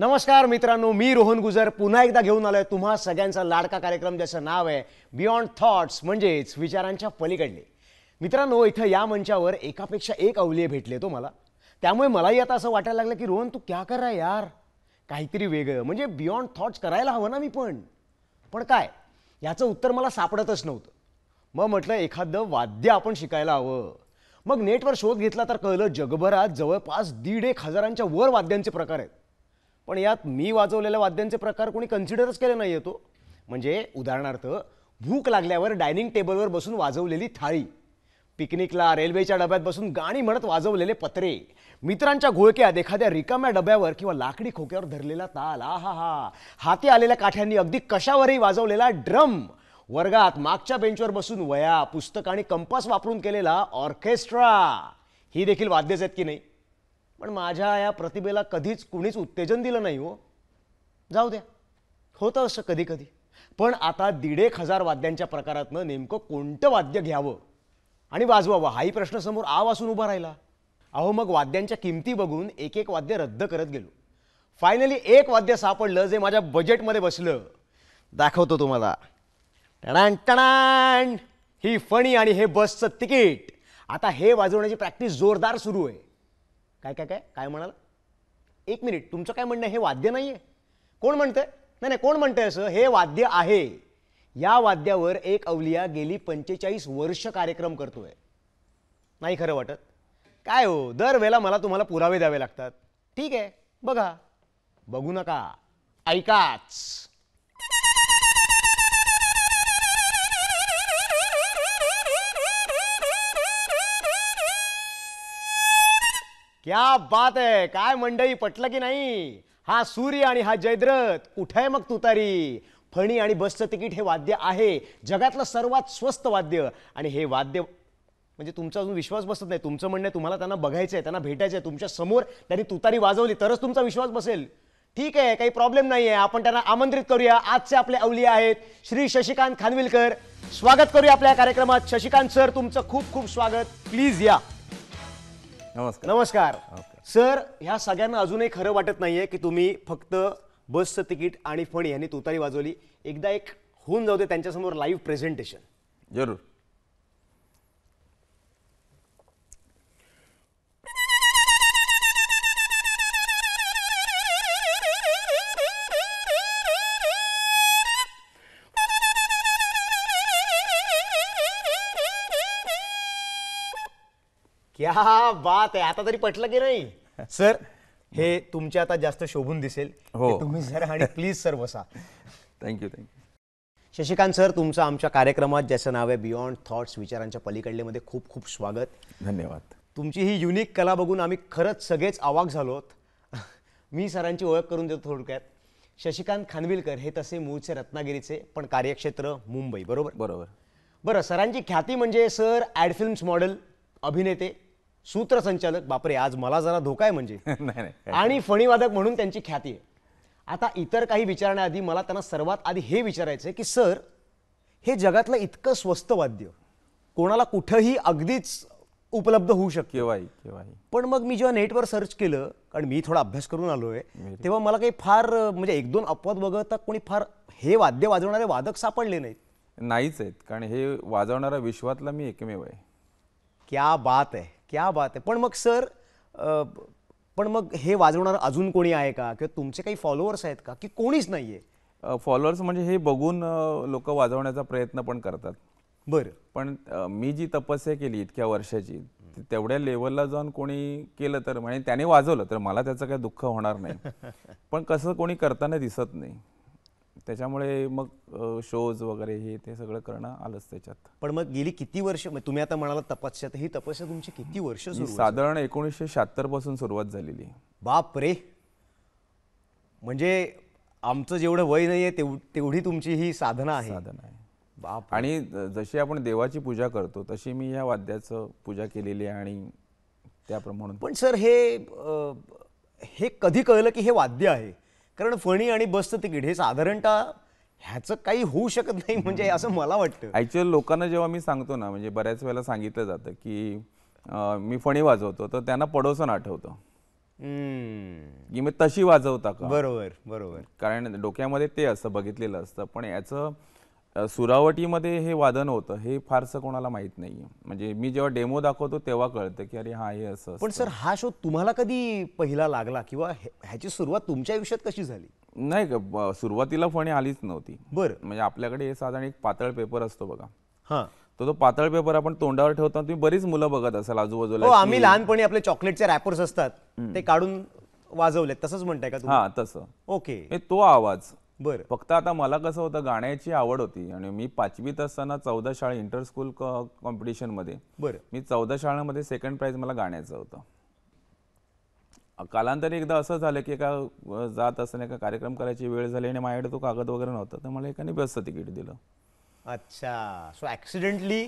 नमस्कार मित्रांनो, मी रोहन गुजर पुन्हा एकदा घेऊन आलोय तुम्हा सगळ्यांचा लाडका कार्यक्रम ज्याचं नाव आहे बियॉन्ड थॉट्स, म्हणजेच विचारांच्या पलीकडले. मित्रांनो, इथं या मंचावर एकापेक्षा एक अवलिये भेटले तो मला, त्यामुळे मलाही आता असं वाटायला लागलं की रोहन तू क्या कर रहा है यार, काहीतरी वेगळं म्हणजे बियॉन्ड थॉट्स करायला हवं ना. मी पण काय याचं उत्तर मला सापडतच नव्हतं. मग म्हटलं एखादं वाद्य आपण शिकायला हवं. मग नेटवर शोध घेतला तर कळलं जगभरात जवळपास 1,500च्या वर वाद्यांचे प्रकार आहेत. पण यात मी वाजवलेल्या वाद्यांचे प्रकार कोणी कन्सिडरच केले नाही. तो म्हणजे उदाहरणार्थ भूक लागल्यावर डायनिंग टेबलवर बसून वाजवलेली थाळी, पिकनिकला रेल्वेच्या डब्यात बसून गाणी म्हणत वाजवलेले पत्रे, मित्रांच्या घोळक्यात एखाद्या रिकाम्या डब्यावर किंवा लाकडी खोक्यावर धरलेला ताल, आहा, हाती आलेल्या काठ्यांनी अगदी कशावरही वाजवलेला ड्रम, वर्गात मागच्या बेंचवर बसून वया, पुस्तक आणि कंपास वापरून केलेला ऑर्केस्ट्रा, ही देखील वाद्यच आहेत की नाही. पण माझ्या या प्रतिभेला कधीच कुणीच उत्तेजन दिलं नाही. हो, जाऊ द्या, होतं असं कधी कधी. पण आता 1,500 वाद्यांच्या प्रकारातनं नेमकं कोणतं वाद्य घ्यावं आणि वाजवावं हाही प्रश्न समोर आव असून उभा राहिला. अहो, मग वाद्यांच्या किमती बघून एक एक वाद्य रद्द करत गेलो. फायनली एक वाद्य सापडलं जे माझ्या बजेटमध्ये बसलं. दाखवतो तुम्हाला. टणाण टणाण, ही फणी आणि हे बसचं तिकीट. आता हे वाजवण्याची प्रॅक्टिस जोरदार सुरू आहे. काय काय काय काय म्हणाला? एक मिनिट, तुमचं काय म्हणणं? हे वाद्य नाही आहे? कोण म्हणतं? नाही नाही, कोण म्हणतं असं? हे वाद्य आहे. या वाद्यावर एक अवलिया गेली 45 वर्ष कार्यक्रम करतोय. नाही खरं वाटत काय हो? दरवेळेला मला तुम्हाला पुरावे द्यावे लागतात. ठीक आहे, बघा. बघू नका, ऐकाच. क्या बात आहे. काय मंडई, पटलं की नाही? हा सूर्य आणि हा जयद्रथ, कुठे आहे मग तुतारी? फणी आणि बसचं तिकीट हे वाद्य आहे, जगातलं सर्वात स्वस्त वाद्य. आणि हे वाद्य म्हणजे तुमचा अजून विश्वास बसत नाही. तुमचं म्हणणं आहे तुम्हाला त्यांना बघायचं आहे, त्यांना भेटायचं आहे, तुमच्या समोर त्यांनी तुतारी वाजवली तरच तुमचा विश्वास बसेल. ठीक आहे, काही प्रॉब्लेम नाही आहे. आपण त्यांना आमंत्रित करूया. आजचे आपले अवलिया आहेत श्री शशिकांत खानविलकर. स्वागत करूया आपल्या कार्यक्रमात. शशिकांत सर, तुमचं खूप खूप स्वागत. प्लीज या. नमस्कार. नमस्कार सर. ह्या सगळ्यांना अजूनही खरं वाटत नाहीये की तुम्ही फक्त बसचं तिकीट आणि फणी यांनी तुतारी वाजवली. एकदा एक होऊन जाऊ दे त्यांच्यासमोर लाईव्ह प्रेझेंटेशन. जरूर. क्या बात आहे. आता तरी पटलं की नाही? सर, हे तुमच्या आता जास्त शोभून दिसेल. हो, तुम्ही सर आणि प्लीज सर बसा. Thank you thank you. शशिकांत सर, तुमचं आमच्या कार्यक्रमात ज्याचं नाव आहे बियॉन्ड थॉट्स विचारांच्या पलीकडलेमध्ये खूप खूप स्वागत. धन्यवाद. तुमची ही युनिक कला बघून आम्ही खरंच सगळेच अवाक झालोत. मी सरांची ओळख करून देतो थोडक्यात. शशिकांत खानविलकर हे तसे मूळचे रत्नागिरीचे, पण कार्यक्षेत्र मुंबई. बरोबर बरोबर. बरं, सरांची ख्याती म्हणजे सर ॲड फिल्म्स मॉडेल, अभिनेते, सूत्रसंचालक. बापरे, आज मला जरा धोका आहे म्हणजे. आणि फणीवादक म्हणून त्यांची ख्याती आहे. आता इतर काही विचारण्याआधी मला त्यांना सर्वात आधी हे विचारायचं आहे की सर, हे जगातलं इतकं स्वस्त वाद्य कोणाला कुठंही अगदीच उपलब्ध होऊ शकेल. पण मग मी जेव्हा नेटवर सर्च केलं, कारण मी थोडा अभ्यास करून आलो आहे, तेव्हा मला काही फार म्हणजे 1-2 अपवाद वगळता कोणी फार हे वाद्य वाजवणारे वादक सापडले नाहीत. नाहीच आहेत, कारण हे वाजवणारा विश्वातला मी एकमेव आहे. क्या बात आहे, क्या बात आहे. पण मग सर, पण मग हे वाजवणार अजून कोणी आहे का, किंवा तुमचे काही फॉलोअर्स आहेत का, की कोणीच नाही आहे? फॉलोअर्स म्हणजे हे बघून लोक वाजवण्याचा प्रयत्न पण करतात. बरं, पण मी जी तपस्या केली इतक्या वर्षाची, तेवढ्या लेवलला जाऊन कोणी केलं तर, म्हणजे त्याने वाजवलं तर मला त्याचं काही दुःख होणार नाही. पण कसं कोणी करताना दिसत नाही, त्याच्यामुळे मग शोज वगैरे हे ते सगळं करणं आलंच त्याच्यात। पण मग गेली किती वर्ष तुम्ही आता म्हणाला तपस्या, तर ही तपस्या तुमची किती वर्ष सुरू? साधारण 1976 पासून सुरुवात झालेली। बाप रे, म्हणजे आमचं जेवढं वय नाहीये तेवढी तुमची ही साधना आहे। साधना आहे बाप। आणि जशी आपण देवाची पूजा करतो तशी मी या वाद्याचं पूजा केलेली आहे आणि त्याप्रमाणे। पण सर हे कधी कळलं की हे वाद्य आहे? कारण फणी आणि बसचं तिकीट हे साधारणतः ह्याचं काही होऊ शकत नाही, म्हणजे असं मला वाटतं। ॲक्च्युअली लोकांना जेव्हा मी सांगतो ना, म्हणजे बऱ्याच वेळेला सांगितलं जातं की मी फणी वाजवतो, तर त्यांना पडोसन आठवतं की मी तशी वाजवता का। बरोबर बरोबर, कारण डोक्यामध्ये ते असं बघितलेलं असतं, पण याचं सुरावटीमध्ये हे वादन होतं हे फारसं कोणाला माहीत नाहीये। म्हणजे मी जेव्हा डेमो दाखवतो तेव्हा कळतं की अरे हा हे असं। पण सर हा शोध तुम्हाला कधी पहिला लागला किंवा ह्याची सुरुवात तुमच्या आयुष्यात कशी झाली? नाही का, सुरुवातीला फणी आलीच नव्हती। बरं, म्हणजे आपल्याकडे हे साधारण एक पातळ पेपर असतो बघा, हां, तो पातळ पेपर आपण तोंडावर ठेवतो। तुम्ही बरीच मुलं बघत असाल आजूबाजूला, हो आम्ही लहानपणी आपले चॉकलेटचे रॅपर्स असतात ते काढून वाजवले, तसंच म्हणताय का तुम्ही? हां तसं। ओके, तो आवाज। बरं, फक्त आता मला कसं होतं, गाण्याची आवड होती आणि मी पाचवीत असताना 14 शाळा इंटर स्कूल कॉम्पिटिशन मध्ये, बरं, मी 14 शाळांमध्ये सेकंड प्राइज मला गाण्याचं होतं। कालांतरी एकदा असं झालं की एका जात असताना एका कार्यक्रम करायची वेळ झाली आणि माझ्याकडे तो कागद वगैरे नव्हता, तर मला एकाने बसचं तिकीट दिलं। अच्छा, सो ॲक्सिडेंटली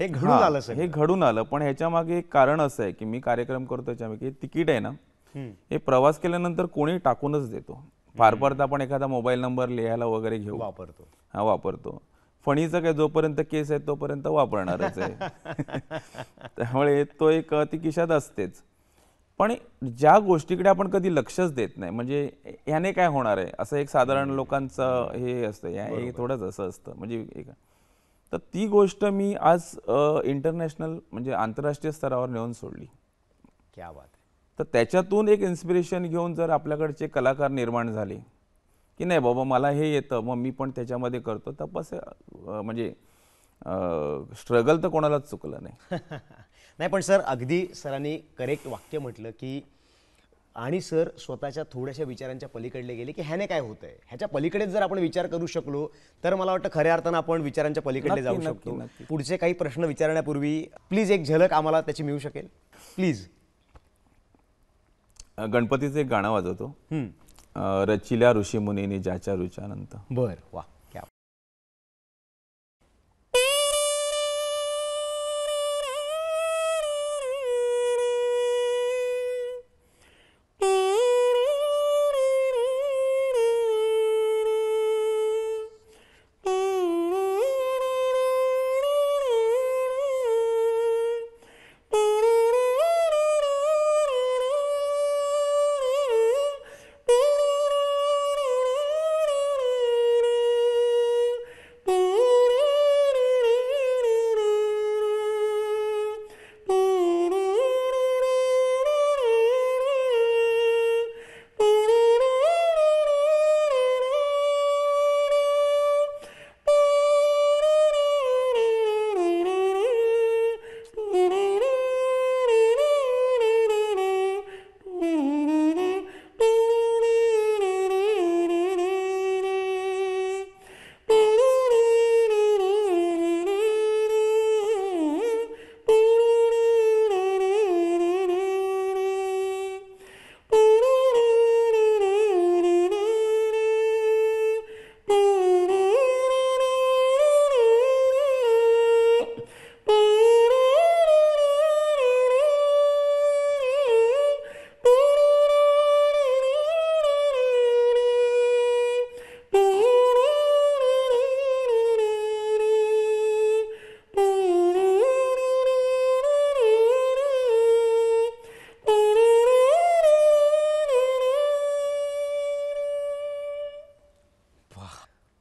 हे घडून आलं? हे घडून आलं, पण ह्याच्या मागे एक कारण असं आहे की मी कार्यक्रम करतो त्याच्यामध्ये तिकीट आहे ना हे प्रवास केल्यानंतर कोणी टाकूनच देतो। फार फार तर आपण एखादा मोबाईल नंबर लिहायला वगैरे घेऊ, वापरतो, हा वापरतो। फणीचं काय जोपर्यंत केस आहे तोपर्यंत वापरणारच आहे, त्यामुळे तो एक ती किशात असतेच। पण ज्या गोष्टीकडे आपण कधी लक्षच देत नाही, म्हणजे ह्याने काय होणार आहे असं एक साधारण लोकांचं हे असतं, हे थोडंच असं असतं, म्हणजे एक तर ती गोष्ट मी आज इंटरनॅशनल म्हणजे आंतरराष्ट्रीय स्तरावर नेऊन सोडली। क्या बात आहे। तर त्याच्यातून एक इन्स्पिरेशन घेऊन जर आपल्याकडचे कलाकार निर्माण झाले की नाही बाबा मला हे येतं मग मी पण त्याच्यामध्ये करतो, तपस्या म्हणजे स्ट्रगल तर कोणालाच चुकलं नाही। नाही पण सर अगदी सरांनी करेक्ट वाक्य म्हटलं की, आणि सर स्वतःच्या थोड्याशा विचारांच्या पलीकडले गेले की ह्याने काय होतंय, ह्याच्या पलीकडेच जर आपण विचार करू शकलो तर मला वाटतं खऱ्या अर्थानं आपण विचारांच्या पलीकडे जाऊ शकतो। पुढचे काही प्रश्न विचारण्यापूर्वी प्लीज एक झलक आम्हाला त्याची मिळू शकेल प्लीज? गणपतीचं एक गाणं वाजवतो, रचिल्या ऋषी मुनीने ज्याच्या रुचानंत। बर वा,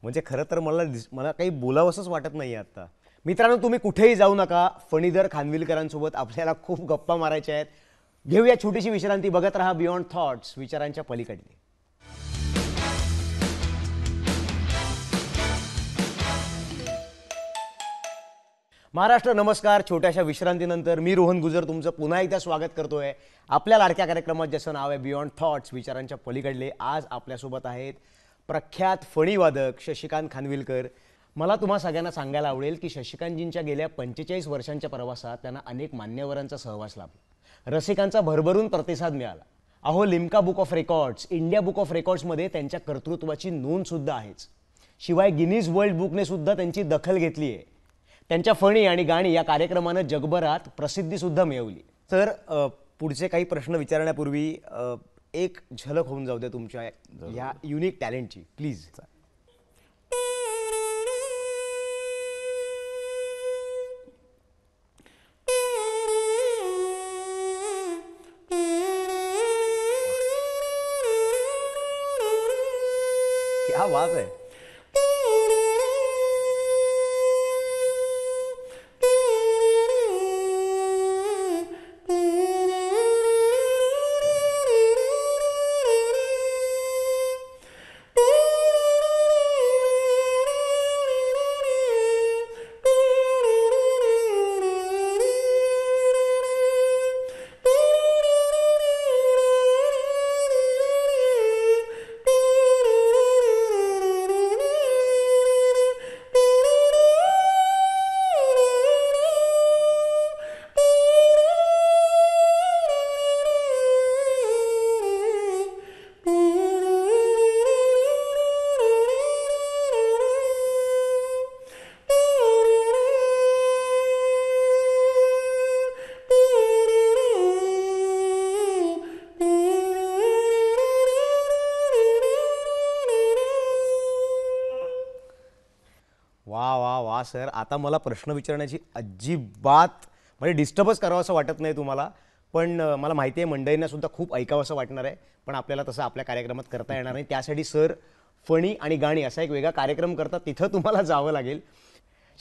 म्हणजे खरं तर मला काही बोलावंसंच वाटत नाही आता। मित्रांनो तुम्ही कुठेही जाऊ नका, फणीधर खानविलकरांसोबत आपल्याला खूप गप्पा मारायच्या आहेत। घेऊया छोटीशी विश्रांती, बघत राहा बियॉन्ड थॉट्स, विचारांच्या पलीकडे। महाराष्ट्र नमस्कार, छोट्याशा विश्रांतीनंतर मी रोहन गुजर तुमचं पुन्हा एकदा स्वागत करतोय आपल्या लाडक्या कार्यक्रमात ज्याचं नाव आहे बियॉन्ड थॉट्स, विचारांच्या पलीकडले। आज आपल्यासोबत आहेत प्रख्यात फणीवादक शशिकांत खानविलकर। मला तुम्हा सगळ्यांना सांगायला आवडेल की शशिकांतजींच्या गेल्या 45 वर्षांच्या प्रवासात त्यांना अनेक मान्यवरांचा सहवास लाभला, रसिकांचा भरभरून प्रतिसाद मिळाला। अहो Limca book of records, India book of रेकॉर्ड्समध्ये त्यांच्या कर्तृत्वाची नोंद सुद्धा आहेच, शिवाय गिनीज वर्ल्ड बुकने सुद्धा त्यांची दखल घेतली आहे। त्यांच्या फणी आणि गाणी या कार्यक्रमाने जगभरात प्रसिद्धी सुद्धा मिळवली। तर पुढचे काही प्रश्न विचारण्यापूर्वी एक झलक होऊन जाऊ दे तुमच्या या युनिक टॅलेंटची, प्लीज। क्या बात है, सर आता मला प्रश्न विचारण्याची अजिबात म्हणजे डिस्टर्बच करावंसं वाटत नाही तुम्हाला, पण मला माहिती आहे मंडळींना सुद्धा खूप ऐकावंसं वाटणार आहे, पण आपल्याला तसं आपल्या कार्यक्रमात करता येणार नाही। त्यासाठी सर फणी आणि गाणी असा एक वेगळा कार्यक्रम करतात, तिथं तुम्हाला जावं लागेल।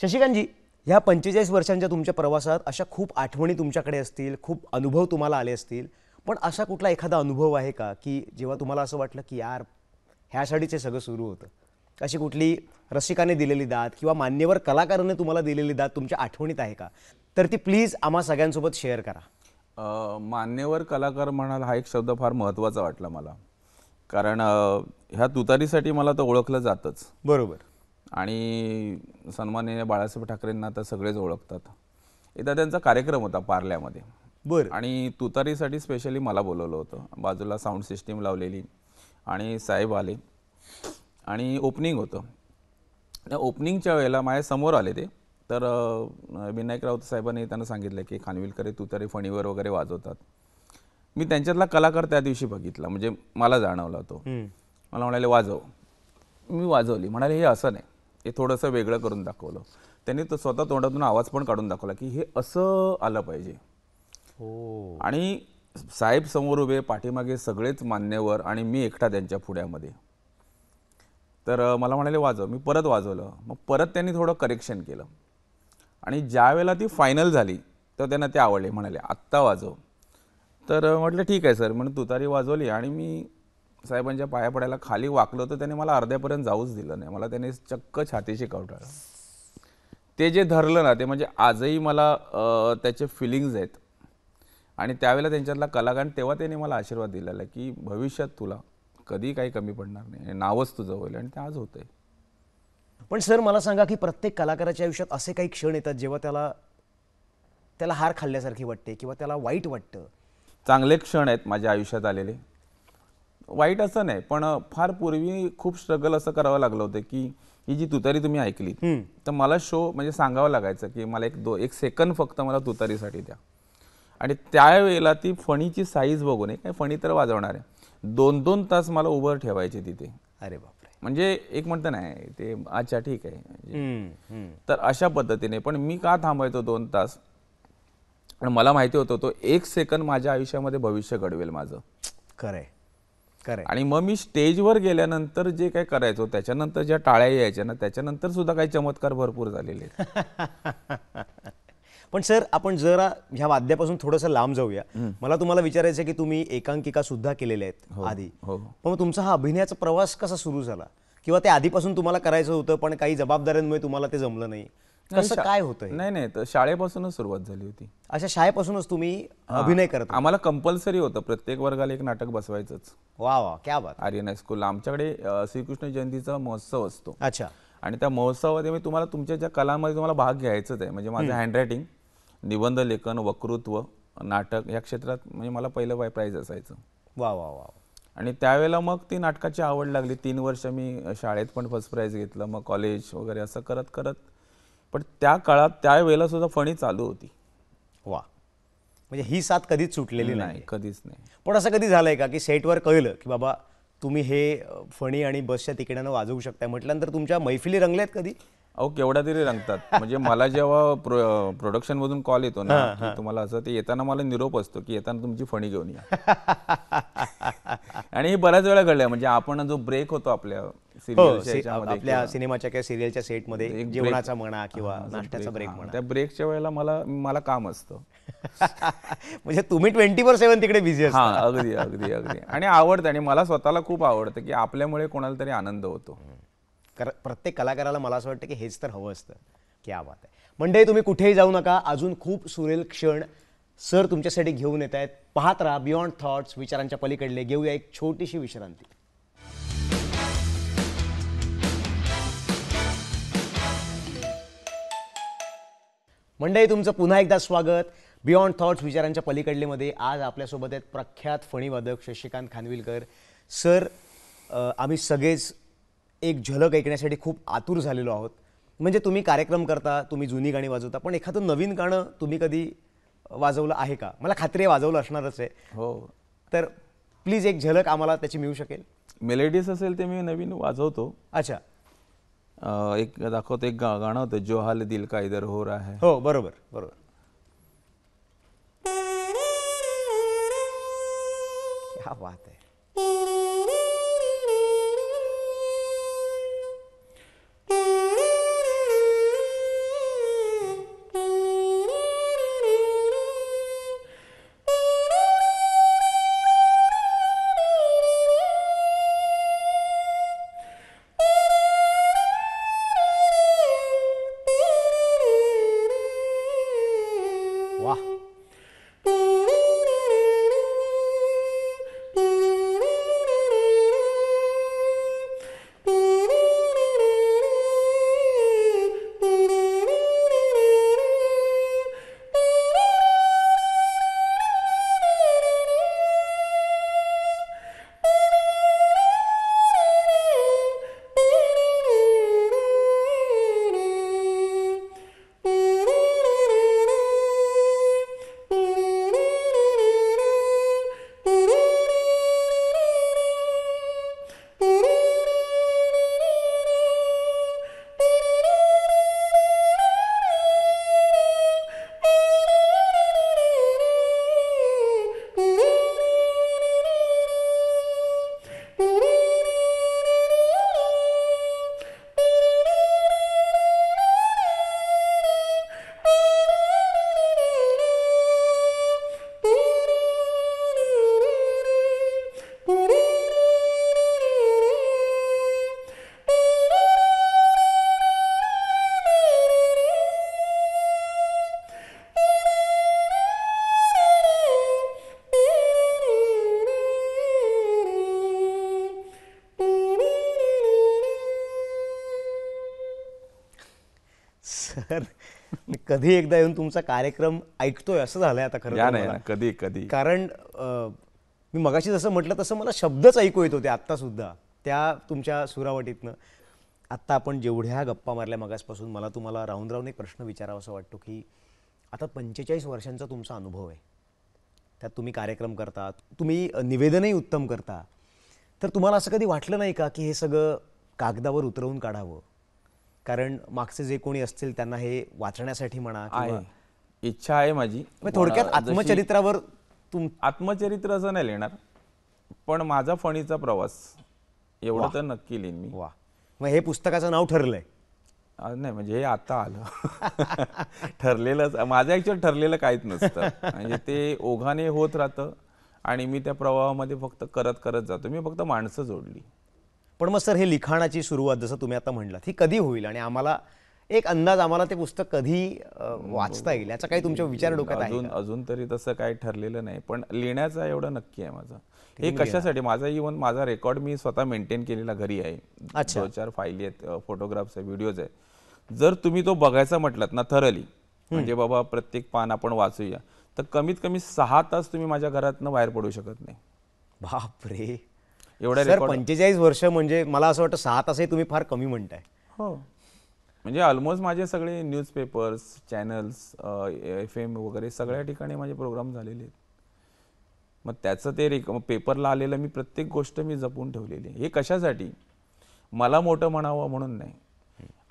शशिकांतजी, ह्या 45 वर्षांच्या तुमच्या प्रवासात अशा खूप आठवणी तुमच्याकडे असतील, खूप अनुभव तुम्हाला आले असतील, पण असा कुठला एखादा अनुभव आहे का की जेव्हा तुम्हाला असं वाटलं की यार ह्यासाठीच हे सगळं सुरू होतं? अशी कुठली रसिकाने दिलेली दाद किंवा मान्यवर कलाकाराने तुम्हाला दिलेली दाद तुमच्या आठवणीत आहे का? तर ती प्लीज आम्हा सगळ्यांसोबत शेअर करा। मान्यवर कलाकार म्हणाल हा एक शब्द फार महत्त्वाचा वाटला मला, कारण ह्या तुतारीसाठी मला तर ओळखलं जातच, बरोबर, आणि सन्माननीय बाळासाहेब ठाकरेंना तर सगळेच ओळखतात। एकदा त्यांचा कार्यक्रम होता पार्ल्यामध्ये, बरं, आणि तुतारीसाठी स्पेशली मला बोलवलं होतं, बाजूला साऊंड सिस्टीम लावलेली आणि साहेब आले आणि ओपनिंग होतं। त्या ओपनिंगच्या वेळेला माझ्यासमोर आले ते, तर विनायक राऊत साहेबांनी त्यांना सांगितलं की खानविलकर तू तरी फणीवर वगैरे वाजवतात। मी त्यांच्यातला कलाकार त्या दिवशी बघितला, म्हणजे मला जाणवला तो, मला म्हणाले वाजव, मी वाजवली, म्हणाले हे असं नाही, हे थोडंसं वेगळं करून दाखवलं त्यांनी, तो स्वतः तोंडातून आवाज पण काढून दाखवला की हे असं आलं पाहिजे। हो, आणि साहेब समोर उभे, पाठीमागे सगळेच मान्यवर आणि मी एकटा त्यांच्या पुढ्यामध्ये, तर मला म्हणाले वाजव, मी परत वाजवलं, मग परत त्यांनी थोडं करेक्शन केलं आणि ज्यावेळेला ती फायनल झाली तर त्यांना ते आवडले, म्हणाले आत्ता वाजव, तर म्हटलं ठीक आहे सर म्हणून तुतारी वाजवली आणि मी साहेबांच्या पाया पडायला खाली वाकलो, तर त्याने मला अर्ध्यापर्यंत जाऊच दिलं नाही, मला त्याने चक्क छातीशी कावटाळलं। ते जे धरलं ना ते म्हणजे आजही मला त्याचे फिलिंग्ज आहेत, आणि त्यावेळेला त्यांच्यातला कलाकार, तेव्हा त्यांनी मला आशीर्वाद दिलेला की भविष्यात तुला कधी काही कमी पडणार नाही, नावच तुझं होईल, आणि ते आज होत आहे। पण सर मला सांगा की प्रत्येक कलाकाराच्या आयुष्यात असे काही क्षण येतात जेव्हा त्याला हार खाल्ल्यासारखी वाटते किंवा त्याला वाईट वाटतं। चांगले क्षण आहेत माझ्या आयुष्यात आलेले, वाईट असं नाही, पण फार पूर्वी खूप स्ट्रगल असं करावं लागलं होतं की ही जी तुतारी तुम्ही ऐकली तर मला शो म्हणजे सांगावं लागायचं की मला एक सेकंद फक्त मला तुतारीसाठी द्या, आणि त्यावेळेला ती फणीची साईज बघून एक फणी तर वाजवणार आहे, 2-2 तास मला उभं ठेवायचे तिथे। अरे बापरे, म्हणजे एक म्हणतं नाही ते अच्छा ठीक आहे, तर अशा पद्धतीने पण मी का थांबायचो 2 तास, पण मला माहिती होतं तो 1 सेकंद माझ्या आयुष्यामध्ये भविष्य घडवेल माझं, खरंय खरंय, आणि मग मी स्टेजवर गेल्यानंतर जे काय करायचो त्याच्यानंतर ज्या टाळ्या यायच्या ना त्याच्यानंतर सुद्धा काही चमत्कार भरपूर झालेले आहेत। पण सर आपण जरा ह्या वाद्यापासून थोडंसं लांब जाऊया, मला तुम्हाला विचारायचं आहे की तुम्ही एकांकिका सुद्धा केलेल्या आहेत आधी, पण तुमचा हा अभिनयाचा प्रवास कसा सुरू झाला, किंवा ते आधीपासून तुम्हाला करायचं होतं पण काही जबाबदाऱ्यांमुळे तुम्हाला ते जमलं नाही, कसं काय होतं? नाही नाही, तर शाळेपासूनच सुरुवात झाली होती. अच्छा, शाळेपासूनच तुम्ही अभिनय करत? आम्हाला कंपल्सरी होतं, प्रत्येक वर्गाला एक नाटक बसवायचंच. वा वा, क्या बात. आर्यन हायस्कूलला आमच्याकडे श्रीकृष्ण जयंतीचा महोत्सव असतो. अच्छा. आणि त्या महोत्सवामध्ये मी तुम्हाला तुमच्या ज्या कलामध्ये तुम्हाला भाग घ्यायचाच आहे, म्हणजे माझं हँडरायटिंग, निबंध लेखन, वक्तृत्व, नाटक या क्षेत्रात म्हणजे मला पहिलं प्राइज असायचं. वा वा वा. आणि त्यावेळेला मग ती नाटकाची आवड लागली. 3 वर्ष मी शाळेत पण फर्स्ट प्राइज घेतलं, मग कॉलेज वगैरे असं करत करत, पण त्या काळात त्यावेळेला सुद्धा फणी चालू होती. वा, म्हणजे ही साथ कधीच सुटलेली नाही? कधीच नाही. पण असं कधी झालंय का की सेटवर कळलं की बाबा तुम्ही हे फणी आणि बसच्या तिकिटानं वाजवू शकता म्हटल्यानंतर तुमच्या मैफिली रंगल्यात कधी? अहो, केवढा तरी रंगतात. म्हणजे मला जेव्हा प्रोडक्शन मधून कॉल येतो ना की तुम्हाला असं, ते येताना मला निरोप असतो की येताना तुमची फणी घेऊन या. आणि हे बऱ्याच वेळा घडलं. म्हणजे आपण जो ब्रेक होतो आपल्या आपल्या सिनेमाच्या किंवा सिरियलच्या सेटमध्ये, जेवणाचा म्हणा किंवा नाश्त्याचा ब्रेक म्हणा, त्या ब्रेकच्या वेळेला मला काम असतं. म्हणजे तुम्ही 24/7 तिकडे बिझी असता? हां, अगदी अगदी अगदी. आणि आवडतं, आणि मला स्वतःला खूप आवडतं की आपल्यामुळे कोणाला तरी आनंद होतो. प्रत्येक कलाकाराला मला असं वाटतं की हेच तर हवं असतं. क्या बात आहे. म्हणजे तुम्ही कुठेही जाऊ नका, अजून खूप सुरेल क्षण सर तुमच्यासाठी घेऊन येत आहेत. पाहत राहा बियॉन्ड थॉट्स, विचारांच्या पलीकडले. घेऊया एक छोटीशी विश्रांती. मंडळी, तुमचं पुन्हा एकदा स्वागत बियॉन्ड थॉट्स, विचारांच्या पलीकडलेमध्ये. आज आपल्यासोबत आहेत प्रख्यात फणीवादक शशिकांत खानविलकर सर. आम्ही सगळेच एक झलक ऐकण्यासाठी खूप आतुर झालेलो आहोत. म्हणजे तुम्ही कार्यक्रम करता, तुम्ही जुनी गाणी वाजवता, पण एखादं नवीन गाणं तुम्ही कधी वाजवलं आहे का? मला खात्री आहे वाजवलं असणारच आहे. हो, तर प्लीज एक झलक आम्हाला त्याची मिळू शकेल? मेलेडीज असेल ते मी नवीन वाजवतो. अच्छा, एक दाखवतो. एक गाणं होतं, जो हाल दिल का इधर हो रहा है. हो, बरोबर बरोबर. क्या बात है. कधी एकदा येऊन तुमचा कार्यक्रम ऐकतोय असं झालंय आता खरं. कधी कधी, कारण मी मगाशी जसं म्हटलं तसं मला शब्दच ऐकू येत होते आत्ता सुद्धा त्या तुमच्या सुरावटीतनं. आत्ता आपण जेवढ्या गप्पा मारल्या मगासपासून, मला तुम्हाला राहून राहून एक प्रश्न विचारावा असं वाटतो की आता 45 वर्षांचा तुमचा अनुभव आहे, त्यात तुम्ही कार्यक्रम करता, तुम्ही निवेदनही उत्तम करता, तर तुम्हाला असं कधी वाटलं नाही का की हे सगळं कागदावर उतरवून काढावं? कारण मागचे जे कोणी असतील त्यांना हे वाचण्यासाठी म्हणा किंवा इच्छा आहे माझी. थोडक्यात आत्मचरित्रावर आत्मचरित्र असं नाही लिहिणार, पण माझा फणीचा प्रवास एवढं तर नक्की लिहीन मी. वा, मग हे पुस्तकाचं नाव ठरलंय? नाही, म्हणजे हे आता आलं. ठरलेलं माझं ऍक्च्युअल ठरलेलं काहीच नसतं. म्हणजे ते ओघाने होत राहतं आणि मी त्या प्रवाहामध्ये फक्त करत करत जातो. मी फक्त माणसं जोडली. पण मग सर, हे लिखाणाची सुरुवात जसं तुम्ही आता म्हटलात, ही कधी होईल आणि आम्हाला एक अंदाज आम्हाला ते पुस्तक कधी वाचता येईल याचा काही तुमच्या विचार डोक्यात आहे? अजून तरी तसं काही ठरलेलं नाही, पण लिहिण्याचा एवढा नक्की आहे माझा. हे कशासाठी माझा इव्हन माझा रेकॉर्ड मी स्वतः मेंटेन केलेला घरी आहे. 2-4 फायली आहेत, फोटोग्राफ्स आहेत, व्हिडिओज आहेत. जर तुम्ही तो बघायचा म्हटलात ना थरली, म्हणजे बाबा प्रत्येक पान आपण वाचूया, तर कमीत कमी 6 तास तुम्ही माझ्या घरातून बाहेर पडू शकत नाही. बापरे, एवढा रेकॉर्ड. 45 वर्ष म्हणजे मला असं वाटतं 6 तासही तुम्ही फार कमी म्हणताय. हो, म्हणजे ऑलमोस्ट माझे सगळे न्यूजपेपर्स, चॅनल्स, FM वगैरे सगळ्या ठिकाणी माझे प्रोग्राम झालेले. मग त्याचं ते पेपरला आलेलं मी प्रत्येक गोष्ट मी जपून ठेवलेली. हे कशासाठी, मला मोठं म्हणावं म्हणून नाही.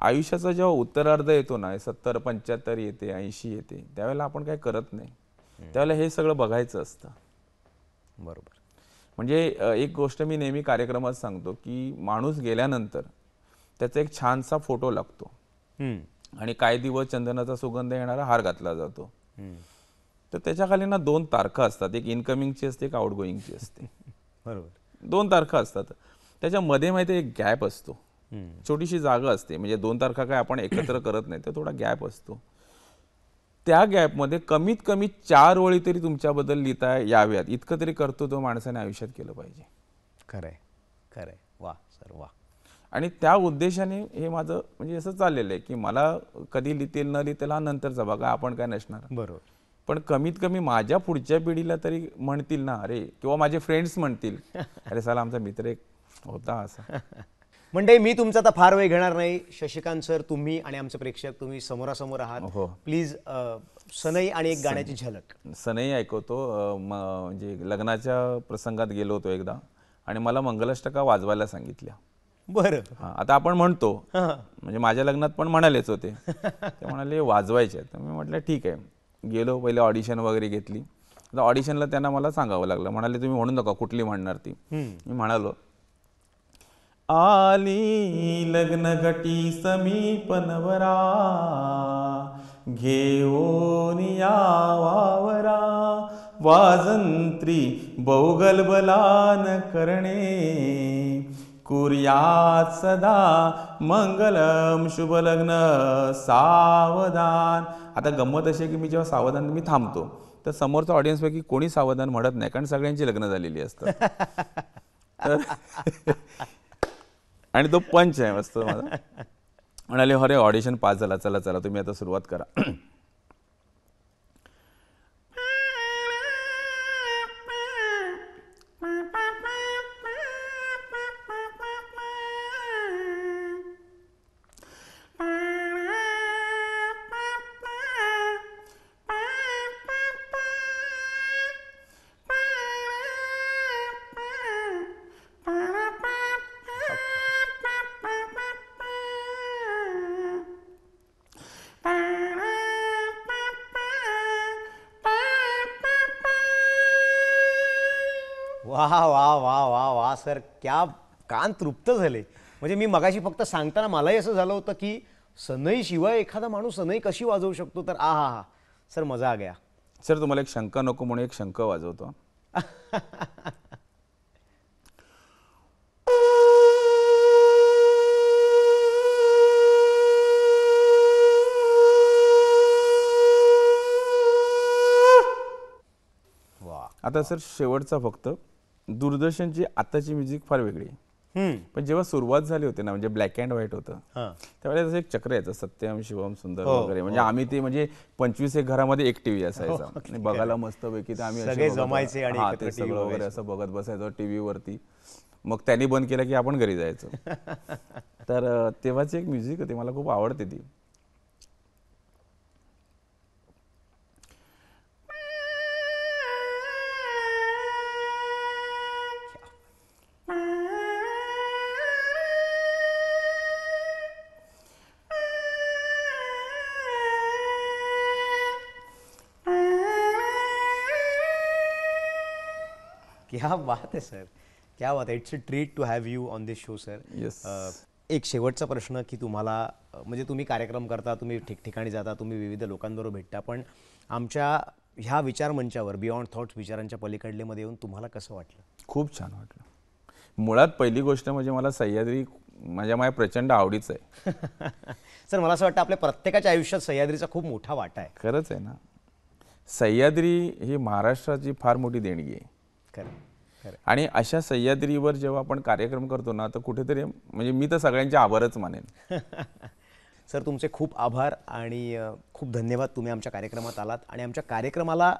आयुष्याचा जेव्हा उत्तरार्ध येतो ना, 70-75 येते, 80 येते, त्यावेळेला आपण काय करत नाही, त्यावेळेला हे सगळं बघायचं असतं. बरोबर. म्हणजे एक गोष्ट मी नेहमी कार्यक्रमात सांगतो की माणूस गेल्यानंतर त्याचा एक छानसा फोटो लागतो आणि काही दिवस चंदनाचा सुगंध येणारा हार घातला जातो. तर त्याच्या खाली ना 2 तारखा असतात, एक इनकमिंगची असते, एक आउटगोईंगची असते. बरोबर, 2 तारखा असतात. त्याच्या मध्ये माहिती एक गॅप असतो, छोटीशी जागा असते. म्हणजे 2 तारखा काय आपण एकत्र करत नाही, तर थोडा गॅप असतो. त्या गॅपमध्ये कमीत कमी 4 ओळी तरी तुमच्याबद्दल लिहिता याव्यात, इतकं तरी कर्तृत्व माणसाने आयुष्यात केलं पाहिजे. खरंय, खरंय. वा सर, वा. आणि त्या उद्देशाने हे माझं म्हणजे असं चाललेलं आहे की मला कधी लिहितील न लिहितील हा नंतरचा बघा, आपण काय नसणार. बरोबर. पण कमीत कमी माझ्या पुढच्या पिढीला तरी म्हणतील ना, अरे, किंवा माझे फ्रेंड्स म्हणतील अरे साला आमचा मित्र एक होता असा. म्हणजे मी तुमचा आता फार वेळ घेणार नाही. शशिकांत सर, तुम्ही आणि आमचे प्रेक्षक तुम्ही समोरासमोर आहात. प्लीज सनई आणि एक गाण्याची झलक. सनई ऐकवतो. म्हणजे लग्नाच्या प्रसंगात गेलो होतो एकदा आणि मला मंगलाष्टका वाजवायला सांगितल्या. बर, आता आपण म्हणतो, म्हणजे माझ्या लग्नात पण म्हणालेच होते, ते म्हणाले वाजवायचे. तर मी म्हटलं ठीक आहे. गेलो, पहिले ऑडिशन वगैरे घेतली. तर ऑडिशनला त्यांना मला सांगावं लागलं. म्हणाले तुम्ही म्हणू नका, कुठली म्हणणार ती. मी म्हणालो, आली लग्न घटी समीप नवरा, घेऊन या वावरा, वाजंत्री बहुगलबलान करणे, कुर्यात सदा मंगलम शुभ लग्न सावधान. आता गंमत अशी की मी जेव्हा सावधान मी थांबतो, तर समोरचा ऑडियन्सपैकी कोणी सावधान म्हणत नाही, कारण सगळ्यांची लग्न झालेली असतात. आणि तो पंच आहे मस्त माझा. म्हणाले अरे ऑडिशन पास झाला, चला चला तुम्ही आता सुरुवात करा. वाह वाह वाह वाह वाह सर, क्या कान तृप्त झाले. म्हणजे मी मगाशी फक्त सांगताना मलाही असं झालं होतं की सनई शिवाय एखादा माणूस सनई कशी वाजवू शकतो. तर आ हा हा सर, मजा आ गया. सर तुम्हाला एक शंका नको म्हणून एक शंका वाजवतो. वा. आता सर शेवटचा फक्त दूरदर्शनची आताची म्युझिक फार वेगळी आहे, पण जेव्हा सुरुवात झाली होती ना, म्हणजे ब्लॅक अँड व्हाईट होतं, त्यावेळेला एक चक्र यायचं, सत्यम शिवम सुंदर वगैरे. म्हणजे आम्ही ते म्हणजे 25 घरामध्ये एक टीव्ही असायचा बघायला मस्त पैकी. तर आम्ही जमायचे आणि सगळं वगैरे असं बघत बसायचं टीव्ही वरती. मग त्यांनी बंद केलं की आपण घरी जायचं. तर तेव्हाची एक म्युझिक होती, मला खूप आवडते ती. क्या बात है सर, क्या बात है. It's a treat to have you on this show sir. एक शेवटचा प्रश्न की तुम्हाला, म्हणजे तुम्ही कार्यक्रम करता, तुम्ही ठिकठिकाणी जाता, तुम्ही विविध लोकांबरोबर भेटता, पण आमच्या ह्या विचार मंचावर बियॉन्ड थॉट्स विचारांच्या पलीकडलेमध्ये येऊन तुम्हाला कसं वाटलं? खूप छान वाटलं. मुळात पहिली गोष्ट म्हणजे मला सह्याद्री माझ्या माय प्रचंड आवडीचं आहे। सर मला असं वाटतं आपल्या प्रत्येकाच्या आयुष्यात सह्याद्रीचा खूप मोठा वाटा आहे। खरंच आहे ना, सह्याद्री ही महाराष्ट्राची फार मोठी देणगी आहे। खरं खरं। आणि अशा सह्याद्रीवर जेव्हा आपण कार्यक्रम करतो ना, तर कुठेतरी म्हणजे मी तर सगळ्यांचे आभारच मानेन। सर तुमचे खूप आभार आणि खूप धन्यवाद, तुम्ही आमच्या कार्यक्रमात आलात आणि आमच्या कार्यक्रमाला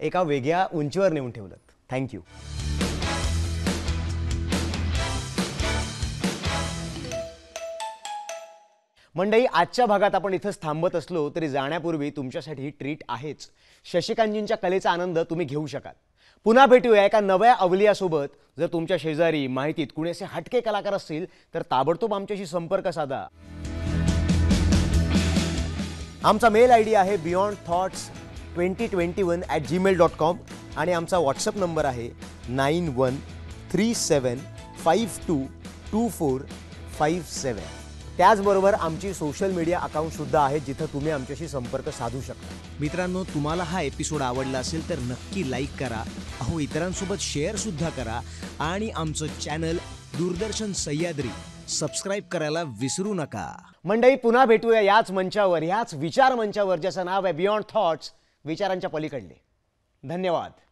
एका वेगळ्या उंचीवर नेऊन ठेवलं। थँक्यू। मंडळी, आजच्या भागात आपण इथेच थांबत असलो तरी जाण्यापूर्वी तुमच्यासाठी ही ट्रीट आहेच। शशिकांतजींच्या कलेचा आनंद तुम्ही घेऊ शकाल। पुन्हा भेटूया एका नव्या अवलियासोबत। जर तुमच्या शेजारी माहितीत कुणी असे हटके कलाकार असतील तर ताबडतोब आमच्याशी संपर्क साधा। आमचा मेल आयडी आहे beyondthoughts2021@gmail.com आणि आमचा व्हॉट्सअप नंबर आहे 9137522457। त्याचबरोबर आमची सोशल मीडिया अकाउंटसुद्धा आहे जिथे तुम्ही आमच्याशी संपर्क साधू शकता। मित्रांनो, तुम्हाला हा एपिसोड आवडला असेल तर नक्की लाईक करा, अहो इतरांसोबत शेअरसुद्धा करा आणि आमचं चॅनल दूरदर्शन सह्याद्री सबस्क्राइब करायला विसरू नका। मंडळी, पुन्हा भेटूया याच मंचावर, याच विचार मंचावर, ज्याचं नाव आहे बियॉन्ड थॉट्स, विचारांच्या पलीकडले। धन्यवाद।